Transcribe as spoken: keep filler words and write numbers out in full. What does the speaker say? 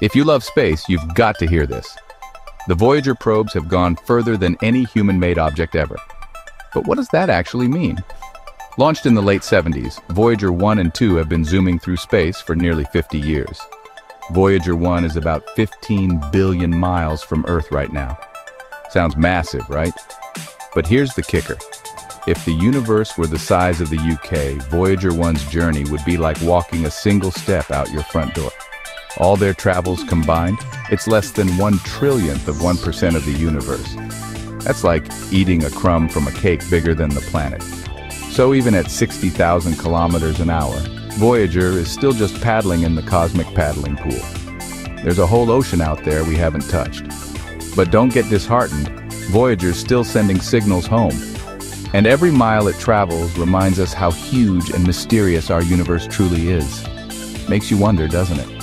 If you love space, you've got to hear this. The Voyager probes have gone further than any human-made object ever. But what does that actually mean? Launched in the late seventies, Voyager one and two have been zooming through space for nearly fifty years. Voyager one is about fifteen billion miles from Earth right now. Sounds massive, right? But here's the kicker. If the universe were the size of the U K, Voyager one's journey would be like walking a single step out your front door. All their travels combined, it's less than one trillionth of one percent of the universe. That's like eating a crumb from a cake bigger than the planet. So even at sixty thousand kilometers an hour, Voyager is still just paddling in the cosmic paddling pool. There's a whole ocean out there we haven't touched. But don't get disheartened, Voyager's still sending signals home. And every mile it travels reminds us how huge and mysterious our universe truly is. Makes you wonder, doesn't it?